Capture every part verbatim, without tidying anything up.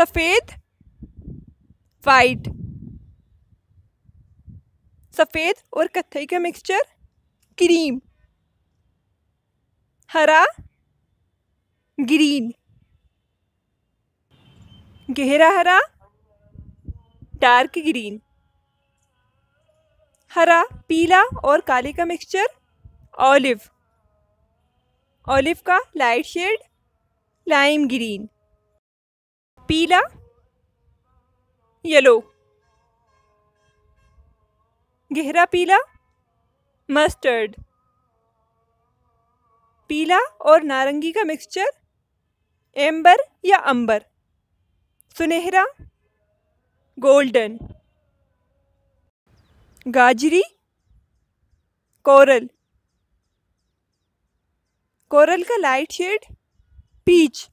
सफेद वाइट, सफेद और कत्थई का मिक्सचर क्रीम, हरा ग्रीन, गहरा हरा डार्क ग्रीन, हरा पीला और काले का मिक्सचर ऑलिव, ऑलिव का लाइट शेड लाइम ग्रीन, पीला येलो, गहरा पीला मस्टर्ड, पीला और नारंगी का मिक्सचर एम्बर या अंबर, सुनहरा गोल्डन, गाजरी कोरल, कोरल का लाइट शेड पीच,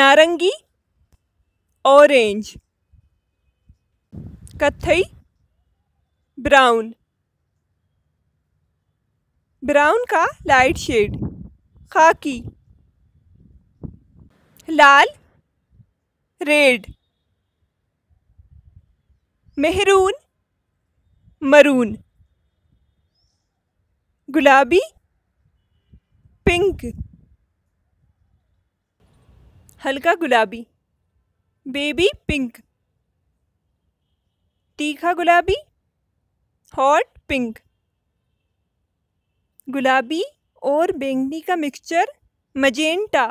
नारंगी ऑरेंज, कत्थई ब्राउन, ब्राउन का लाइट शेड खाकी, लाल रेड, मेहरून मरून, गुलाबी पिंक, हल्का गुलाबी बेबी पिंक, तीखा गुलाबी हॉट पिंक, गुलाबी और बैंगनी का मिक्सचर मैजेंटा,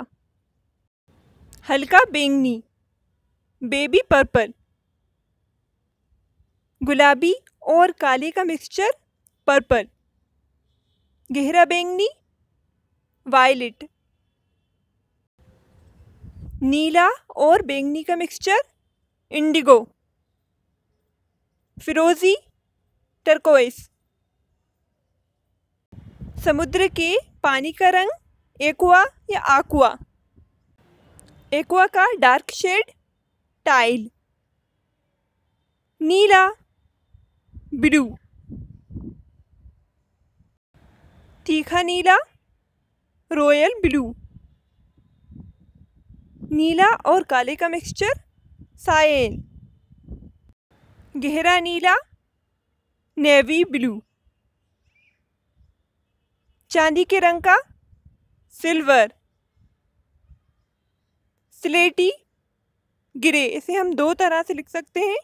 हल्का बैंगनी बेबी पर्पल, गुलाबी और काले का मिक्सचर पर्पल, गहरा बैंगनी वायलेट, नीला और बैंगनी का मिक्सचर इंडिगो, फिरोजी टर्कोइस, समुद्र के पानी का रंग एक्वा या आकुआ, एक्वा का डार्क शेड टाइल, नीला ब्लू, तीखा नीला रॉयल ब्लू, नीला और काले का मिक्सचर सायन, गहरा नीला नेवी ब्लू, चांदी के रंग का सिल्वर, स्लेटी ग्रे, इसे हम दो तरह से लिख सकते हैं,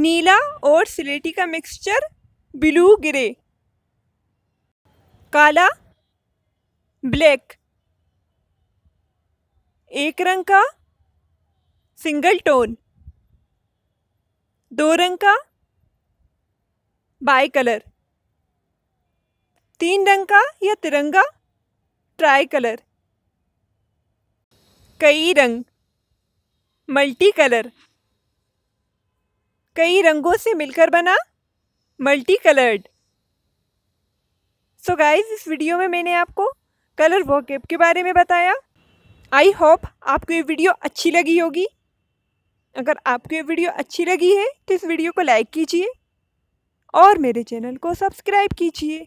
नीला और स्लेटी का मिक्सचर ब्लू ग्रे, काला ब्लैक, एक रंग का सिंगल टोन, दो रंग का बाई कलर, तीन रंग का या तिरंगा ट्राई कलर, कई रंग मल्टी कलर, कई रंगों से मिलकर बना मल्टी कलर्ड। सो गाइज, इस वीडियो में मैंने आपको कलर वोकैब के बारे में बताया। आई होप आपको ये वीडियो अच्छी लगी होगी। अगर आपको ये वीडियो अच्छी लगी है तो इस वीडियो को लाइक कीजिए और मेरे चैनल को सब्सक्राइब कीजिए।